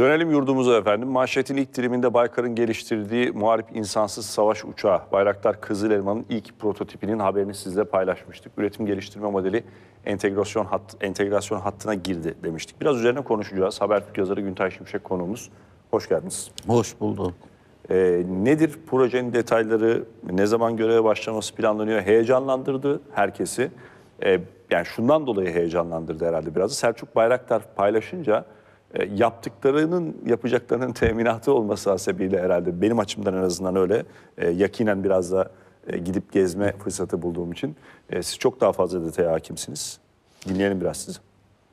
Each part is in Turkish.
Dönelim yurdumuza efendim. Manşetin ilk diliminde Baykar'ın geliştirdiği muharip insansız savaş uçağı Bayraktar Kızılelma'nın ilk prototipinin haberini sizle paylaşmıştık. Üretim geliştirme modeli entegrasyon hattına girdi demiştik. Biraz üzerine konuşacağız. Habertürk yazarı Güntay Şimşek konuğumuz. Hoş geldiniz. Hoş bulduk. Nedir projenin detayları, ne zaman göreve başlaması planlanıyor? Heyecanlandırdı herkesi. Yani şundan dolayı heyecanlandırdı herhalde biraz. Selçuk Bayraktar paylaşınca yapacaklarının teminatı olması hasebiyle herhalde benim açımdan en azından öyle yakinen biraz da gidip gezme fırsatı bulduğum için siz çok daha fazla detaya hakimsiniz. Dinleyelim biraz sizi.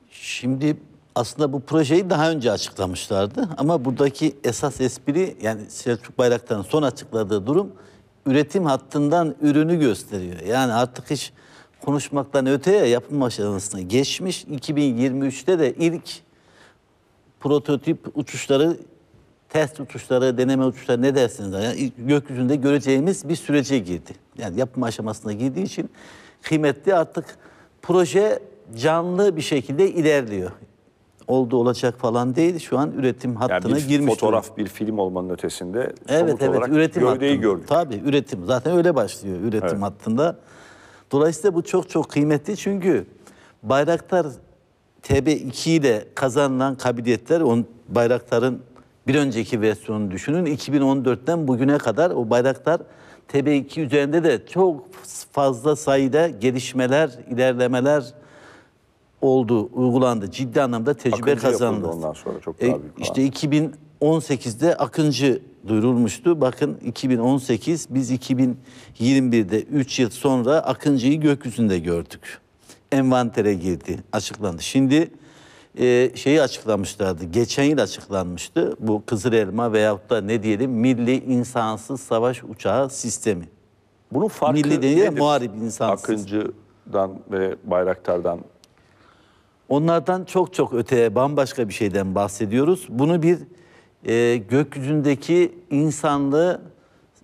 Şimdi aslında bu projeyi daha önce açıklamışlardı ama buradaki esas espri, yani Selçuk Bayraktar'ın son açıkladığı durum üretim hattından ürünü gösteriyor. Yani artık hiç konuşmaktan öteye yapım aşamasına geçmiş. 2023'te de ilk prototip uçuşları, test uçuşları, deneme uçuşları ne dersiniz? Yani gökyüzünde göreceğimiz bir sürece girdi. Yani yapım aşamasına girdiği için kıymetli, artık proje canlı bir şekilde ilerliyor. Oldu olacak falan değil. Şu an üretim hattına yani girmiş. Fotoğraf, bir film olmanın ötesinde. Evet, üretim hattını gördük. Tabii, üretim. Zaten öyle başlıyor üretim hattında. Dolayısıyla bu çok çok kıymetli, çünkü Bayraktar TB2 ile kazanılan kabiliyetler, Bayraktar'ın bir önceki versiyonunu düşünün. 2014'ten bugüne kadar o Bayraktar TB2 üzerinde de çok fazla sayıda gelişmeler, ilerlemeler oldu, uygulandı. Ciddi anlamda tecrübe kazandı. Ondan sonra çok daha büyük. İşte 2018'de Akıncı duyurulmuştu. Bakın 2018, biz 2021'de 3 yıl sonra Akıncı'yı gökyüzünde gördük. Envantere girdi, açıklandı. Şimdi şeyi açıklamışlardı. Geçen yıl açıklanmıştı. Bu Kızılelma veyahut da ne diyelim, milli insansız savaş uçağı sistemi. Bunun farkı milli değil, muharip insansız. Akıncı'dan ve Bayraktar'dan. Onlardan çok çok öteye, bambaşka bir şeyden bahsediyoruz. Bunu bir gökyüzündeki insanlı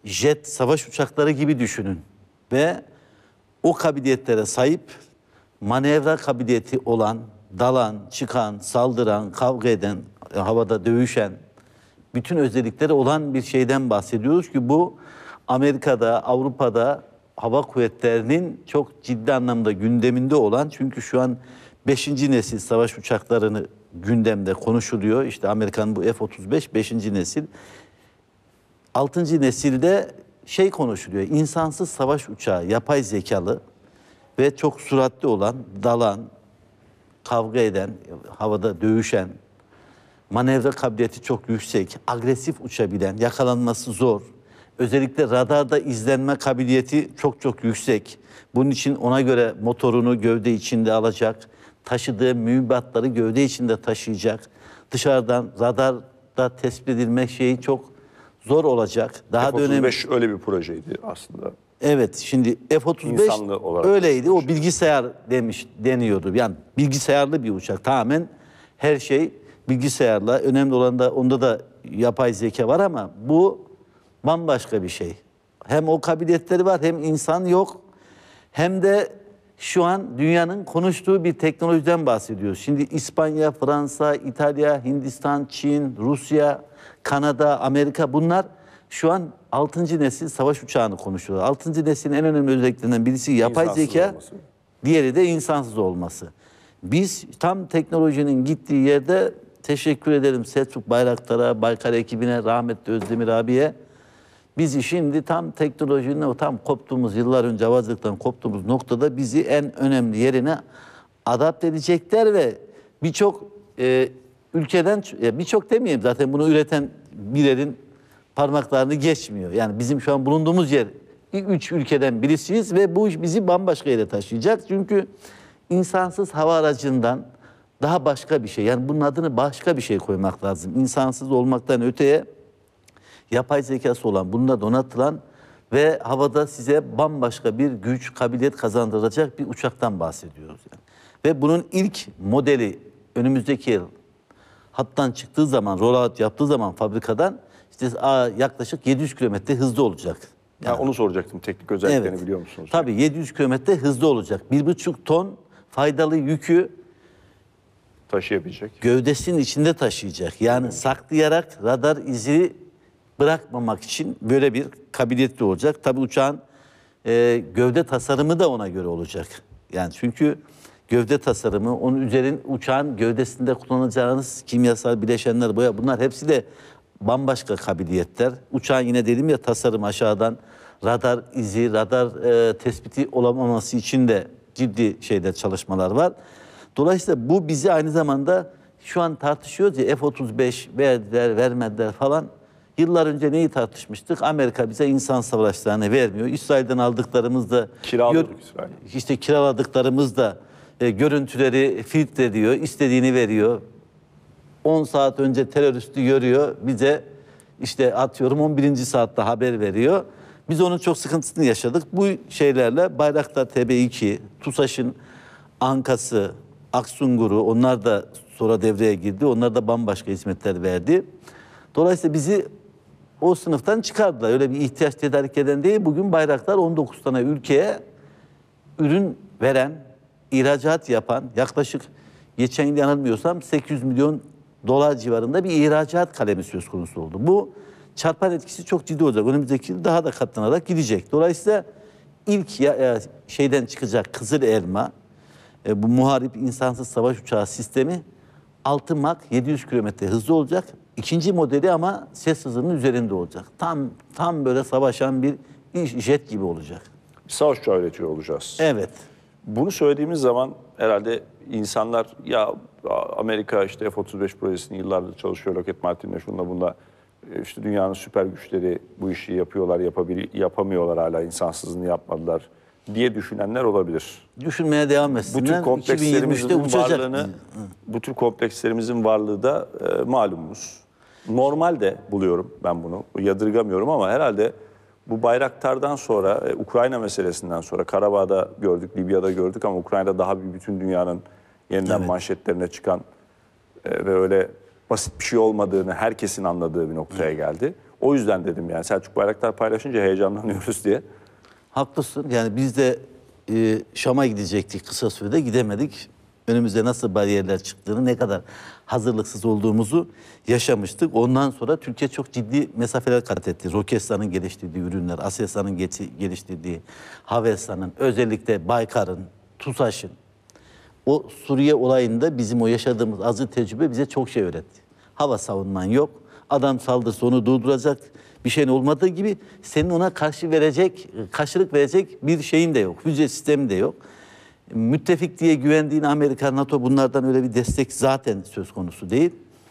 jet savaş uçakları gibi düşünün. Ve o kabiliyetlere sahip, manevra kabiliyeti olan, dalan, çıkan, saldıran, kavga eden, havada dövüşen, bütün özellikleri olan bir şeyden bahsediyoruz ki bu Amerika'da, Avrupa'da hava kuvvetlerinin çok ciddi anlamda gündeminde olan, çünkü şu an 5. nesil savaş uçaklarını gündemde konuşuluyor. İşte Amerikan bu F-35 5. nesil. 6. nesilde şey konuşuluyor, insansız savaş uçağı, yapay zekalı ve çok süratli olan, dalan, kavga eden, havada dövüşen, manevra kabiliyeti çok yüksek, agresif uçabilen, yakalanması zor. Özellikle radarda izlenme kabiliyeti çok çok yüksek. Bunun için ona göre motorunu gövde içinde alacak, taşıdığı mühimmatları gövde içinde taşıyacak. Dışarıdan radarda tespit edilmek şeyi çok zor olacak. Daha F-35 öyle bir projeydi aslında. Evet, şimdi F-35 öyleydi. O bilgisayar deniyordu. Yani bilgisayarlı bir uçak. Tamamen her şey bilgisayarla. Önemli olan da, onda da yapay zeka var ama bu bambaşka bir şey. Hem o kabiliyetleri var, hem insan yok, hem de şu an dünyanın konuştuğu bir teknolojiden bahsediyoruz. Şimdi İspanya, Fransa, İtalya, Hindistan, Çin, Rusya, Kanada, Amerika, bunlar şu an 6. nesil savaş uçağını konuşuyorlar. 6. neslin en önemli özelliklerinden birisi yapay zeka, olması. Diğeri de insansız olması. Biz tam teknolojinin gittiği yerde, teşekkür ederim Selçuk Bayraktar'a, Baykar ekibine, rahmetli Özdemir abiye. Bizi şimdi tam teknolojinin o tam koptuğumuz, yıllar önce havacılıktan koptuğumuz noktada bizi en önemli yerine adapte edecekler ve birçok ülkeden, birçok demeyeyim zaten, bunu üreten birerin parmaklarını geçmiyor. Yani bizim şu an bulunduğumuz yer 3 ülkeden birisiyiz ve bu iş bizi bambaşka yere taşıyacak. Çünkü insansız hava aracından daha başka bir şey. Yani bunun adını başka bir şey koymak lazım. İnsansız olmaktan öteye yapay zekası olan, bununla donatılan ve havada size bambaşka bir güç, kabiliyet kazandıracak bir uçaktan bahsediyoruz. Yani. Ve bunun ilk modeli önümüzdeki yıl hattan çıktığı zaman, rollout yaptığı zaman fabrikadan, işte yaklaşık 700 kilometre hızlı olacak. Yani onu soracaktım, teknik özelliklerini biliyor musunuz? Tabii yani. 700 kilometre hızlı olacak. 1,5 ton faydalı yükü taşıyabilecek. Gövdesinin içinde taşıyacak. Yani saklayarak radar izi bırakmamak için böyle bir kabiliyetli olacak. Tabii uçağın gövde tasarımı da ona göre olacak. Yani çünkü gövde tasarımı, onun üzerinde uçağın gövdesinde kullanacağınız kimyasal bileşenler, boya, bunlar hepsi de bambaşka kabiliyetler. Uçağın yine dedim ya tasarım aşağıdan radar izi, radar tespiti olamaması için de ciddi şeyler, çalışmalar var. Dolayısıyla bu bizi aynı zamanda şu an tartışıyoruz ya, F-35 verdiler, vermediler falan. Yıllar önce neyi tartışmıştık? Amerika bize insan savaşlarını vermiyor. İsrail'den aldıklarımız da işte kiraladıklarımız da görüntüleri filtreliyor, istediğini veriyor. 10 saat önce teröristi görüyor, bize işte atıyorum 11. saatte haber veriyor. Biz onun çok sıkıntısını yaşadık. Bu şeylerle Bayraktar TB2, TUSAŞ'ın Ankası, Aksunguru, onlar da sonra devreye girdi. Onlar da bambaşka hizmetler verdi. Dolayısıyla bizi o sınıftan çıkardılar. Öyle bir ihtiyaç tedarik eden değil. Bugün Bayraktar 19 tane ülkeye ürün veren, ihracat yapan, yaklaşık geçen yıl yanılmıyorsam 800 milyon dolar civarında bir ihracat kalemi söz konusu oldu. Bu çarpan etkisi çok ciddi olacak. Önümüzdeki yıl daha da katlanarak gidecek. Dolayısıyla ilk şeyden çıkacak Kızılelma, bu muharip insansız savaş uçağı sistemi 6 Mach 700 kilometre hızlı olacak. İkinci modeli ama ses hızının üzerinde olacak. Tam böyle savaşan bir jet gibi olacak. Bir savaş uçağı üretiyor olacağız. Evet. Bunu söylediğimiz zaman herhalde insanlar ya Amerika işte F-35 projesini yıllardır çalışıyor, Lockheed Martin'le şununla bununla, işte dünyanın süper güçleri bu işi yapıyorlar, yapamıyorlar hala, insansızını yapmadılar diye düşünenler olabilir. Düşünmeye devam etsinler. Bu tür komplekslerimizin varlığını, bu tür komplekslerimizin varlığı da malumumuz. Normal de buluyorum ben bunu, yadırgamıyorum ama herhalde bu Bayraktar'dan sonra, Ukrayna meselesinden sonra, Karabağ'da gördük, Libya'da gördük ama Ukrayna'da daha bir bütün dünyanın yeniden manşetlerine çıkan ve öyle basit bir şey olmadığını herkesin anladığı bir noktaya geldi. O yüzden dedim yani Selçuk Bayraktar paylaşınca heyecanlanıyoruz diye. Haklısın. Yani biz de Şam'a gidecektik, kısa sürede gidemedik. Önümüzde nasıl bariyerler çıktığını, ne kadar hazırlıksız olduğumuzu yaşamıştık. Ondan sonra Türkiye çok ciddi mesafeler kat etti. Roketsan'ın geliştirdiği ürünler, Aselsan'ın geliştirdiği, Havelsan'ın, özellikle Baykar'ın, TUSAŞ'ın. O Suriye olayında bizim o yaşadığımız acı tecrübe bize çok şey öğretti. Hava savunman yok, adam saldırsa onu durduracak bir şeyin olmadığı gibi senin ona karşılık verecek bir şeyin de yok, hücre sistemi de yok. Müttefik diye güvendiğin Amerika, NATO, bunlardan öyle bir destek zaten söz konusu değil.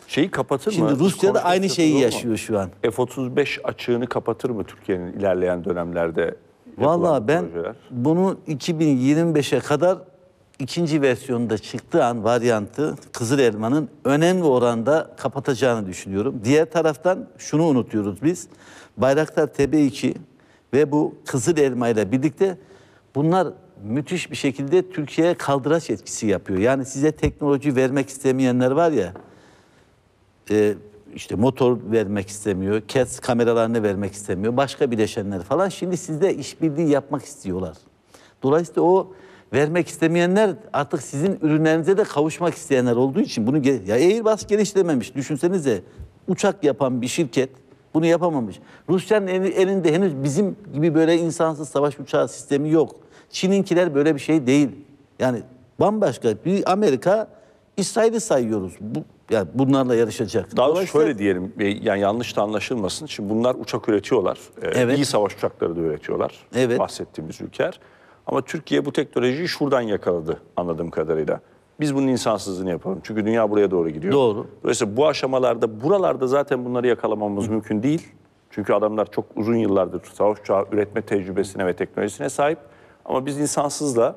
Şeyi kapatır mı? Şimdi Rusya da aynı şeyi yaşıyor şu an. F-35 açığını kapatır mı Türkiye'nin ilerleyen dönemlerde? Vallahi ben bunu 2025'e kadar ikinci versiyonda çıktığı an varyantı Kızılelma'nın önemli oranda kapatacağını düşünüyorum. Diğer taraftan şunu unutuyoruz biz. Bayraktar TB2 ve bu Kızılelma ile birlikte bunlar müthiş bir şekilde Türkiye'ye kaldıraç etkisi yapıyor. Yani size teknoloji vermek istemeyenler var ya, işte motor vermek istemiyor, CATS kameralarını vermek istemiyor, başka bileşenler falan. Şimdi sizde işbirliği yapmak istiyorlar. Dolayısıyla o vermek istemeyenler artık sizin ürünlerinize de kavuşmak isteyenler olduğu için bunu ya Airbus geliştirememiş. Düşünsenize, uçak yapan bir şirket bunu yapamamış. Rusya'nın elinde henüz bizim gibi böyle insansız savaş uçağı sistemi yok. Çin'inkiler böyle bir şey değil. Yani bambaşka bir Amerika, İsrail'i sayıyoruz. Yani bunlarla yarışacak. Daha doğrusu şöyle diyelim, yani yanlış da anlaşılmasın. Şimdi bunlar uçak üretiyorlar. Evet. İyi savaş uçakları da üretiyorlar. Evet. Bahsettiğimiz ülkeler. Ama Türkiye bu teknolojiyi şuradan yakaladı anladığım kadarıyla. Biz bunun insansızlığını yapalım. Çünkü dünya buraya doğru gidiyor. Doğru. Dolayısıyla bu aşamalarda, buralarda zaten bunları yakalamamız mümkün değil. Çünkü adamlar çok uzun yıllardır savaş uçağı üretme tecrübesine ve teknolojisine sahip. Ama biz insansızla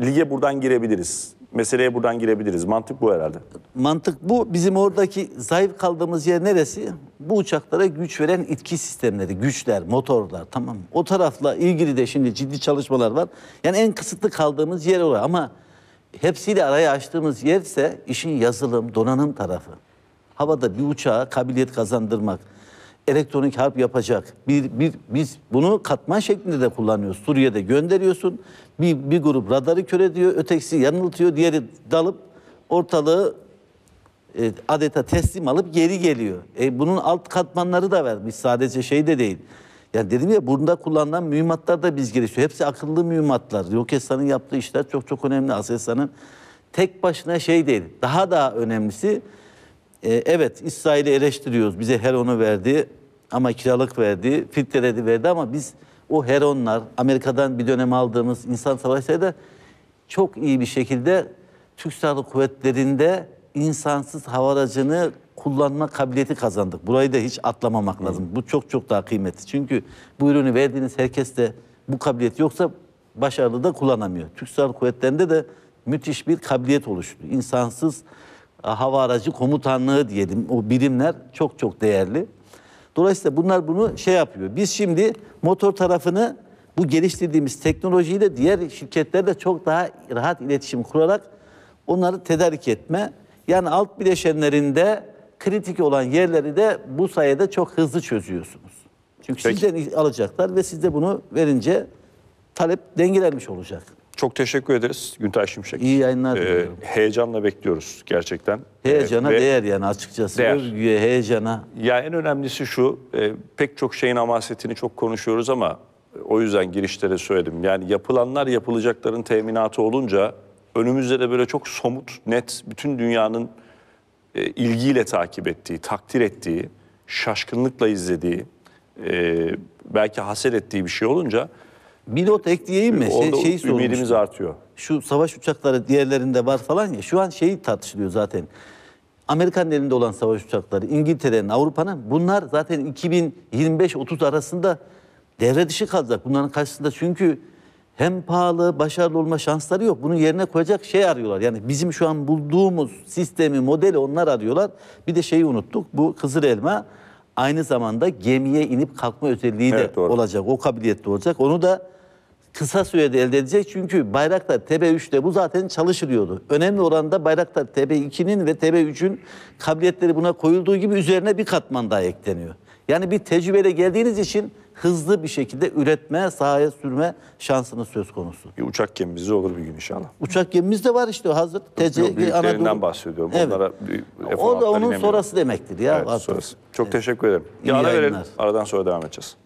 lige buradan girebiliriz. Meseleye buradan girebiliriz. Mantık bu herhalde. Mantık bu. Bizim oradaki zayıf kaldığımız yer neresi? Bu uçaklara güç veren itki sistemleri, güçler, motorlar, tamam mı? O tarafla ilgili de şimdi ciddi çalışmalar var. Yani en kısıtlı kaldığımız yer orası. Ama hepsiyle arayı açtığımız yerse işin yazılım, donanım tarafı. Havada bir uçağa kabiliyet kazandırmak, elektronik harp yapacak. Biz bunu katman şeklinde de kullanıyoruz. Suriye'de gönderiyorsun. Bir grup radarı kör ediyor, ötekisi yanıltıyor, diğeri dalıp ortalığı adeta teslim alıp geri geliyor. Bunun alt katmanları da vermiş, sadece şey de değil. Yani dedim ya, burada kullanılan mühimmatlar da biz gelişiyor. Hepsi akıllı mühimmatlar. Roketsan'ın yaptığı işler çok çok önemli. Aselsan'ın tek başına şey değil. Daha da önemlisi, evet İsrail'i eleştiriyoruz. Bize Heron'u verdi ama kiralık verdi, filtreledi verdi ama biz o Heron'lar, Amerika'dan bir dönem aldığımız insan savaşları da çok iyi bir şekilde Türk Silahlı Kuvvetleri'nde insansız hava aracını kullanma kabiliyeti kazandık. Burayı da hiç atlamamak lazım. Bu çok çok daha kıymetli. Çünkü bu ürünü verdiğiniz herkes de bu kabiliyet yoksa başarılı da kullanamıyor. Türk Silahlı Kuvvetleri'nde de müthiş bir kabiliyet oluştu. İnsansız hava aracı komutanlığı diyelim. O birimler çok çok değerli. Dolayısıyla bunlar bunu şey yapıyor. Biz şimdi motor tarafını bu geliştirdiğimiz teknolojiyle diğer şirketlerle çok daha rahat iletişim kurarak onları tedarik etme. Yani alt bileşenlerinde kritik olan yerleri de bu sayede çok hızlı çözüyorsunuz. Çünkü sizden alacaklar ve siz de bunu verince talep dengelenmiş olacak. Çok teşekkür ederiz Güntay Şimşek. İyi yayınlar diliyorum. Heyecanla bekliyoruz gerçekten. Heyecana değer yani, açıkçası. Değer. Özgüye, heyecana. Ya en önemlisi şu, pek çok şeyin hamasetini çok konuşuyoruz ama o yüzden girişlere söyledim. Yani yapılanlar yapılacakların teminatı olunca önümüzde de böyle çok somut, net, bütün dünyanın ilgiyle takip ettiği, takdir ettiği, şaşkınlıkla izlediği, belki haset ettiği bir şey olunca... Bir not ekleyeyim mi? Ümidimiz artıyor. Şu savaş uçakları diğerlerinde var falan ya, şu an şeyi tartışılıyor zaten. Amerikan elinde olan savaş uçakları, İngiltere'nin, Avrupa'nın, bunlar zaten 2025-30 arasında devre dışı kalacak bunların karşısında. Çünkü hem pahalı, başarılı olma şansları yok. Bunun yerine koyacak şey arıyorlar. Yani bizim şu an bulduğumuz sistemi, modeli onlar arıyorlar. Bir de şeyi unuttuk. Bu Kızılelma aynı zamanda gemiye inip kalkma özelliği de olacak. O kabiliyette olacak. Onu da kısa sürede elde edecek. Çünkü Bayraktar TB3'te bu zaten çalışılıyordu. Önemli oranda Bayraktar TB2'nin ve TB3'ün kabiliyetleri buna koyulduğu gibi üzerine bir katman daha ekleniyor. Yani bir tecrübeyle geldiğiniz için hızlı bir şekilde üretme, sahaya sürme şansınız söz konusu. Bir uçak gemimiz olur bir gün inşallah. Uçak gemimiz de var işte, hazır. Anadolu'dan bahsediyorum. Evet. Onlara o da onun sonrası demektir ya. Evet, sonrası. Çok teşekkür ederim. Bir ara verelim. Aradan sonra devam edeceğiz.